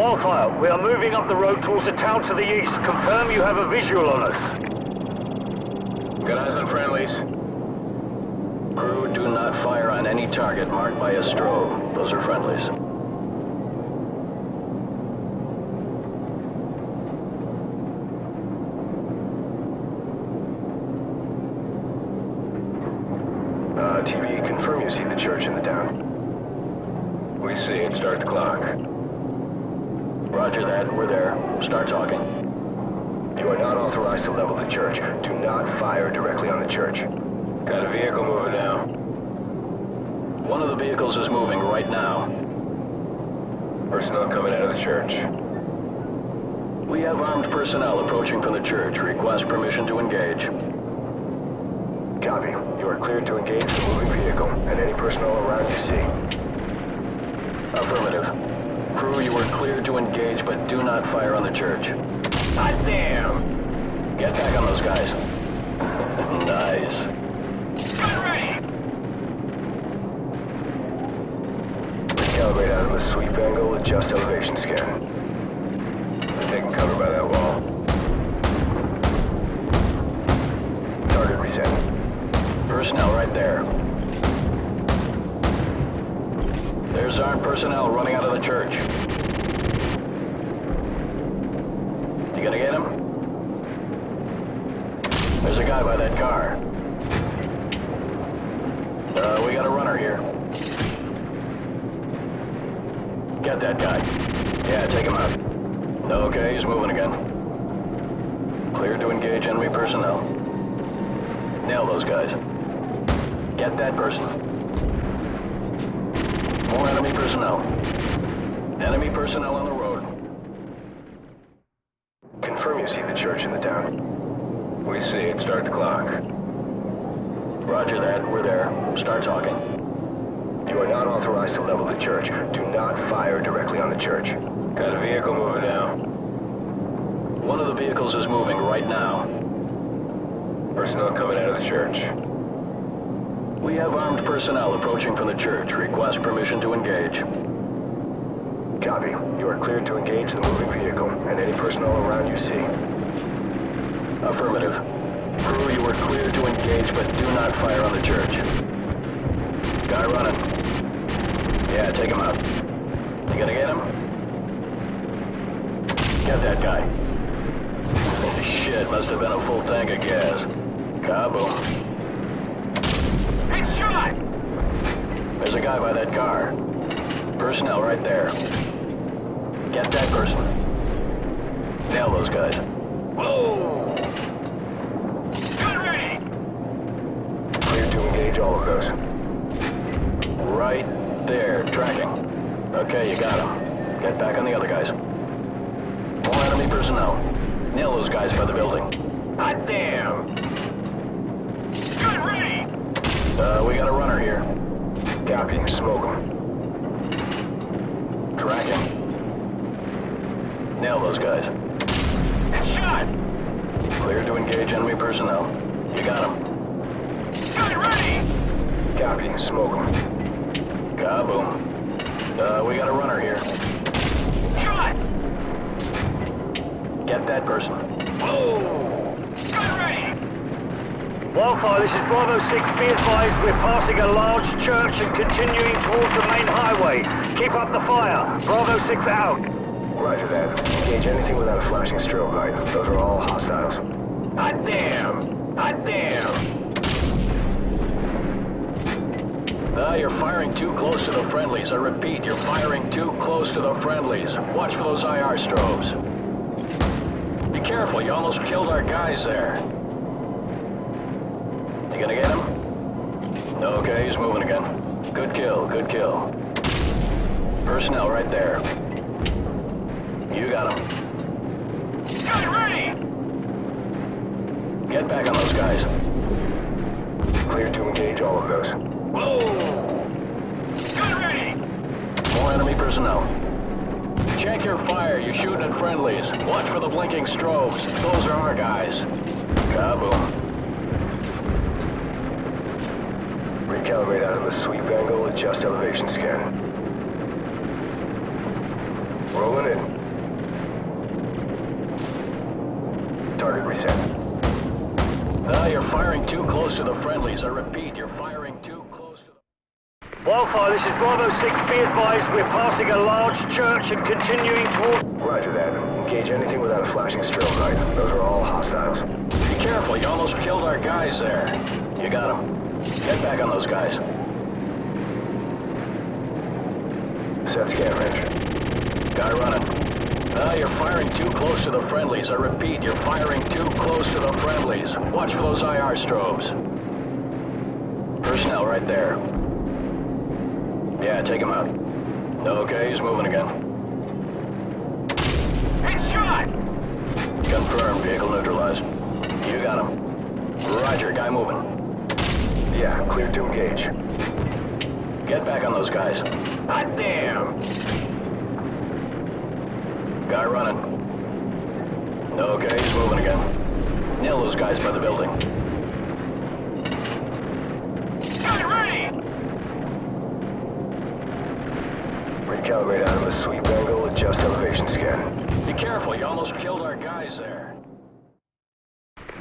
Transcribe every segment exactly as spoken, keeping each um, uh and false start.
Wildfire, we are moving up the road towards a town to the east. Confirm you have a visual on us. Good eyes on friendlies. Crew, do not fire on any target marked by a strobe. Those are friendlies. Uh, T V, confirm you see the church in the town. We see it. Start the clock. Roger that. We're there. Start talking. You are not authorized to level the church. Do not fire directly on the church. Got a vehicle moving now. One of the vehicles is moving right now. Personnel coming out of the church. We have armed personnel approaching from the church. Request permission to engage. Copy. You are cleared to engage the moving vehicle and any personnel around you see. Affirmative. Crew, you are cleared to engage, but do not fire on the church. God damn! Get back on those guys. Nice. Get ready! Recalibrate out of the sweep angle, adjust elevation scan. They're taking cover by that wall. Target reset. Personnel right there. There's armed personnel running out of the church. You gonna get him? There's a guy by that car. Uh, we got a runner here. Get that guy. Yeah, take him out. Okay, he's moving again. Cleared to engage enemy personnel. Nail those guys. Get that person. More enemy personnel. Enemy personnel on the road. Confirm you see the church in the town. We see it. Start the clock. Roger that. We're there. Start talking. You are not authorized to level the church. Do not fire directly on the church. Got a vehicle moving now. One of the vehicles is moving right now. Personnel coming out of the church. We have armed personnel approaching from the church. Request permission to engage. Copy. You are cleared to engage the moving vehicle and any personnel around you see. Affirmative. Crew, you are cleared to engage, but do not fire on the church. Guy running. Yeah, take him out. You gonna get him? Get that guy. Holy shit, must have been a full tank of gas. Kaboom. Headshot! There's a guy by that car. Personnel right there. Get that person. Nail those guys. Whoa! Gun ready! Clear to engage all of those. Right there, tracking. Okay, you got him. Get back on the other guys. More enemy personnel. Nail those guys by the building. Hot damn! Gun ready! Uh, we got a runner here. Copy. Smoke him. Tracking. Nail those guys. Headshot! Clear to engage enemy personnel. You got him. Got it ready! Copy. Smoke him. Kaboom. Uh, we got a runner here. Shot! Get that person. Whoa! Got ready! Wildfire, this is Bravo six. Be advised, we're passing a large church and continuing towards the main highway. Keep up the fire. Bravo six out. Roger that. Engage anything without a flashing strobe light. Those are all hostiles. Hot damn! Hot damn! Ah, uh, you're firing too close to the friendlies. I repeat, you're firing too close to the friendlies. Watch for those I R strobes. Be careful, you almost killed our guys there. You gonna get him? Okay, he's moving again. Good kill, good kill. Personnel right there. You got him. Got it ready! Get back on those guys. Clear to engage all of those. Whoa! Got it ready! More enemy personnel. Check your fire, you're shooting at friendlies. Watch for the blinking strobes. Those are our guys. Kaboom. Recalibrate out of a sweep angle, adjust elevation scan. Rolling in. Target reset. Ah, you're firing too close to the friendlies. I repeat, you're firing too close to the... Wildfire, this is Bravo six. Be advised, we're passing a large church and continuing towards... Roger that. Engage anything without a flashing strobe light. Those are all hostiles. Be careful, you almost killed our guys there. You got them. Get back on those guys. Set scan range. Guy running. Ah, you're firing too close to the friendlies. I repeat, you're firing too close to the friendlies. Watch for those I R strobes. Personnel right there. Yeah, take him out. Okay, he's moving again. Headshot! Confirmed, vehicle neutralized. You got him. Roger, guy moving. Yeah, clear to engage. Get back on those guys. Hot damn! Guy running. Okay, he's moving again. Nail those guys by the building. Guy ready! Recalibrate out of a sweep angle, adjust elevation scan. Be careful, you almost killed our guys there.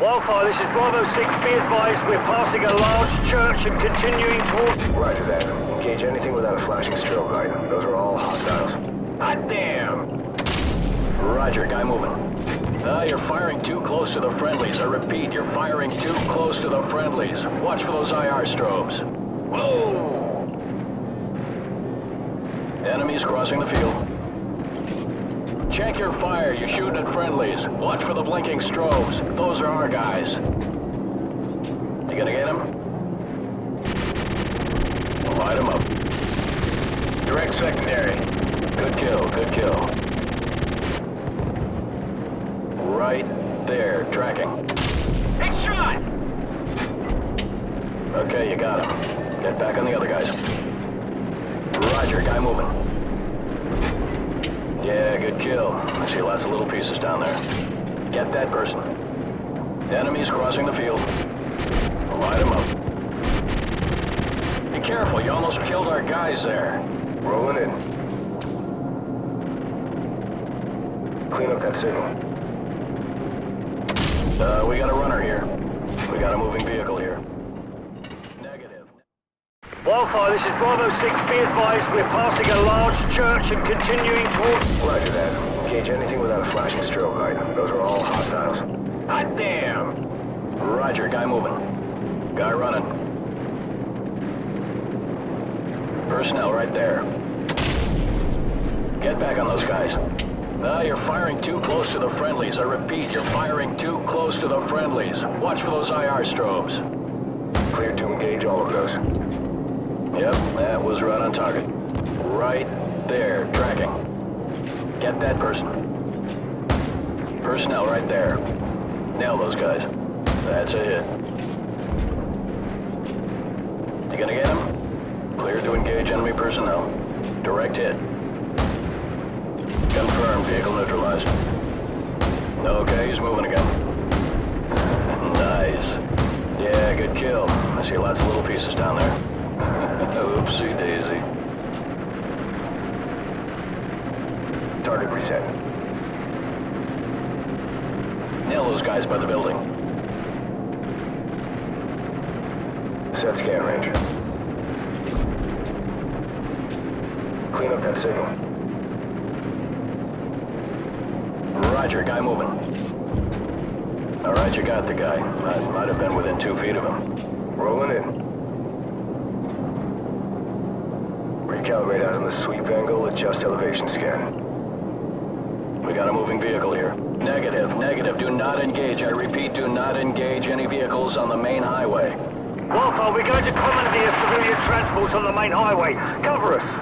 Wildfire, this is Bravo six. Be advised, we're passing a large church and continuing towards... Roger that. Engage anything without a flashing strobe light. Those are all hostiles. Hot damn! Roger, guy moving. Ah, you're firing too close to the friendlies. I repeat, you're firing too close to the friendlies. Watch for those I R strobes. Whoa! Enemies crossing the field. Check your fire. You're shooting at friendlies. Watch for the blinking strobes. Those are our guys. You gonna get them? Light them up. Direct secondary. Good kill, good kill. Right there, tracking. Headshot! Okay, you got him. Get back on the other guys. Roger, guy moving. Yeah, good kill. I see lots of little pieces down there. Get that person. Enemies crossing the field. Light them up. Be careful, you almost killed our guys there. Rolling in. Clean up that signal. Uh, we got a runner here. We got a moving vehicle here. Negative. Wildfire, this is Bravo six. Be advised, we're passing a large church and continuing towards... Roger that. Engage anything without a flashing strobe light. Those are all hostiles. Hot damn! Roger, guy moving. Guy running. Personnel right there. Get back on those guys. Ah, you're firing too close to the friendlies. I repeat, you're firing too close to the friendlies. Watch for those I R strobes. Clear to engage all of those. Yep, that was right on target. Right there, tracking. Get that person. Personnel right there. Nail those guys. That's a hit. You gonna get him? Clear to engage enemy personnel. Direct hit. Confirmed, vehicle neutralized. Okay, he's moving again. Nice. Yeah, good kill. I see lots of little pieces down there. Oopsie daisy. Target reset. Nail those guys by the building. Set scan range. Clean up that signal. Roger, guy moving. All right, you got the guy. I might have been within two feet of him. Rolling in. Recalibrate azimuth sweep angle, adjust elevation scan. We got a moving vehicle here. Negative, negative. Do not engage. I repeat, do not engage any vehicles on the main highway. Wolford, we're going to commandeer civilian transports on the main highway. Cover us.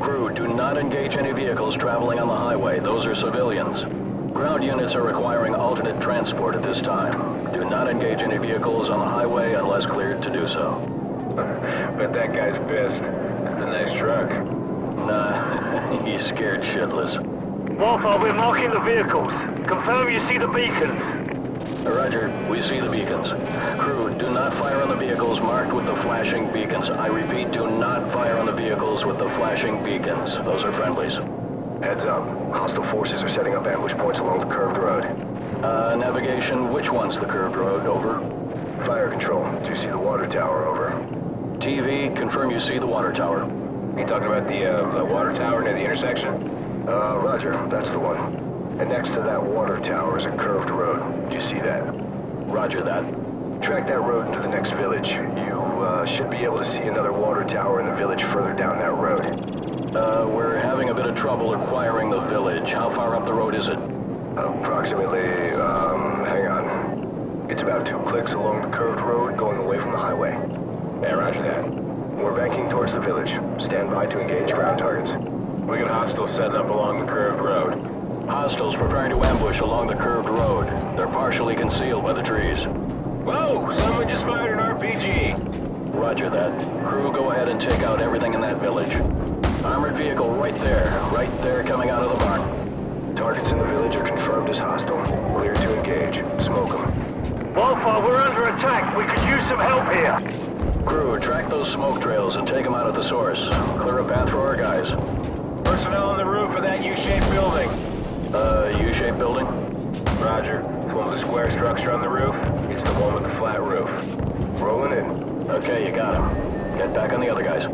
Crew, do not engage any vehicles traveling on the highway. Those are civilians. Ground units are requiring alternate transport at this time. Do not engage any vehicles on the highway unless cleared to do so. Bet that guy's pissed. That's a nice truck. Nah, he's scared shitless. Wolford, we're marking the vehicles. Confirm you see the beacons. Roger, we see the beacons. Crew, do not fire on the vehicles marked with the flashing beacons. I repeat, do not fire on the vehicles with the flashing beacons. Those are friendlies. Heads up. Hostile forces are setting up ambush points along the curved road. Uh, navigation, which one's the curved road? Over. Fire control. Do you see the water tower? Over. T V, confirm you see the water tower. You talking about the, uh, the water tower near the intersection? Uh, roger. That's the one. And next to that water tower is a curved road. Do you see that? Roger that. Track that road into the next village. You, uh, should be able to see another water tower in the village further down that road. Uh, we're having a bit of trouble acquiring the village. How far up the road is it? Approximately, um, hang on. It's about two clicks along the curved road going away from the highway. Yeah, roger that. We're banking towards the village. Stand by to engage ground targets. We got hostiles setting up along the curved road. Hostiles preparing to ambush along the curved road. They're partially concealed by the trees. Whoa! Someone just fired an R P G! Roger that. Crew, go ahead and take out everything in that village. Armored vehicle right there. Right there coming out of the barn. Targets in the village are confirmed as hostile. Clear to engage. Smoke them. Wolford, we're under attack. We could use some help here. Crew, track those smoke trails and take them out at the source. Clear a path for our guys. Personnel on the roof of that U-shaped building. Uh, U-shaped building? Roger. It's one with the square structure on the roof. It's the one with the flat roof. Rolling in. Okay, you got him. Get back on the other guys.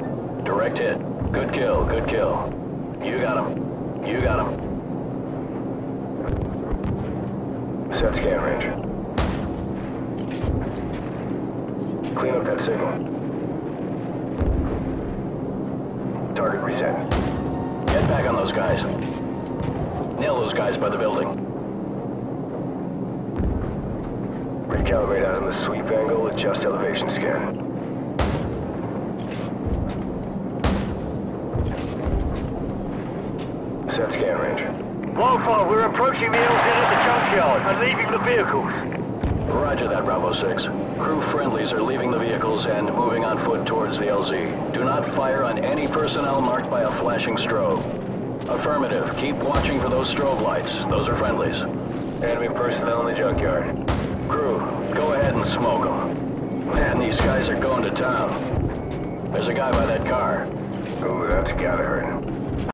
Direct hit. Good kill, good kill. You got him. You got him. Set scan range. Clean up that signal. Target reset. Get back on those guys. Nail those guys by the building. Recalibrate on the sweep angle, adjust elevation scan. Set scan range. Wildfire, we're approaching the L Z at the junkyard and leaving the vehicles. Roger that, Bravo six. Crew friendlies are leaving the vehicles and moving on foot towards the L Z. Do not fire on any personnel marked by a flashing strobe. Affirmative. Keep watching for those strobe lights. Those are friendlies. Enemy personnel in the junkyard. Crew, go ahead and smoke them. Man, these guys are going to town. There's a guy by that car. Ooh, that's gotta hurt.